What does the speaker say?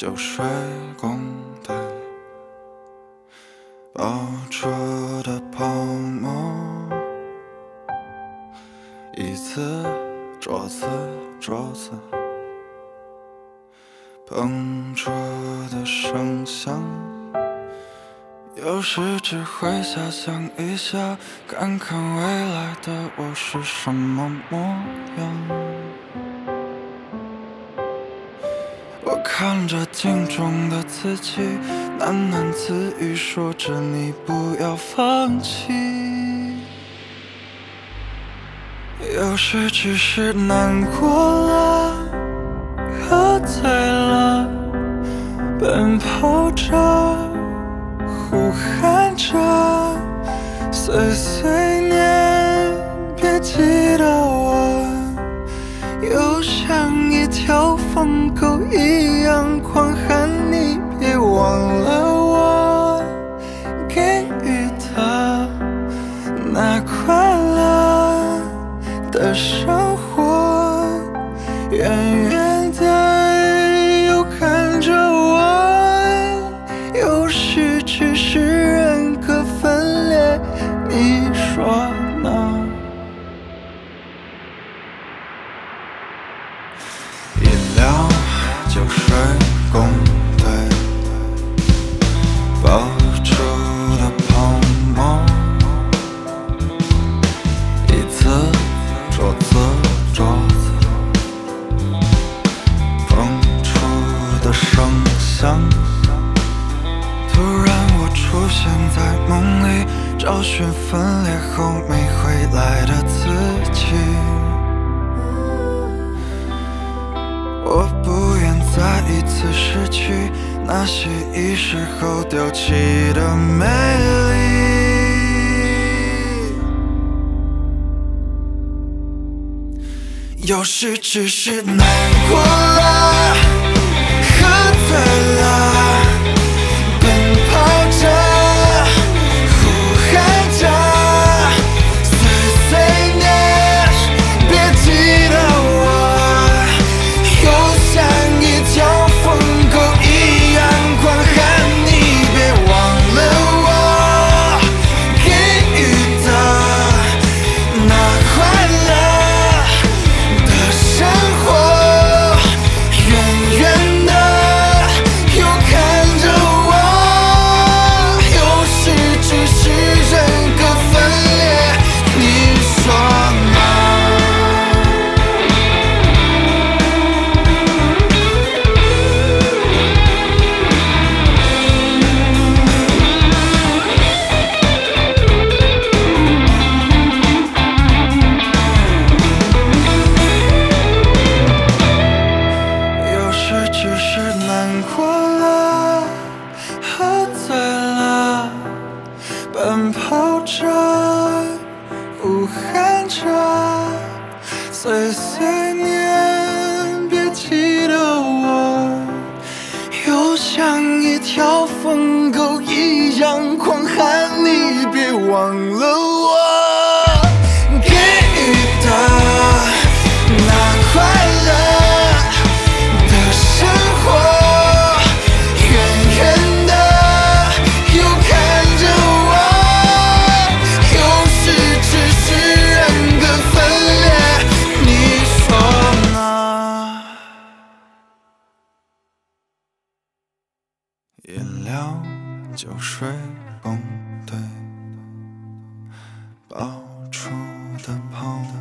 就睡公蛋，爆出的泡沫，椅子、桌子，碰触的声响，有时只会遐想一下，看看未来的我是什么模样。 我看着镜中的自己，喃喃自语，说着你不要放弃。有时只是难过了，喝醉了，奔跑着，呼喊着，碎碎念，别记得我，又像一条疯狗。 一样狂喊，你别忘了我给予的那快乐的生活。远远的又看着我，有时只是人格分裂，你说呢？ 酒水共对，爆出的泡沫，椅子、桌子，碰触的声响。突然我出现在梦里，找寻分裂后没回来的自己。我不。 再一次失去那些遗失后丢弃的美丽，有时只是难过了，喝醉了，奔跑着，呼喊着。 水崩对，爆出的泡沫。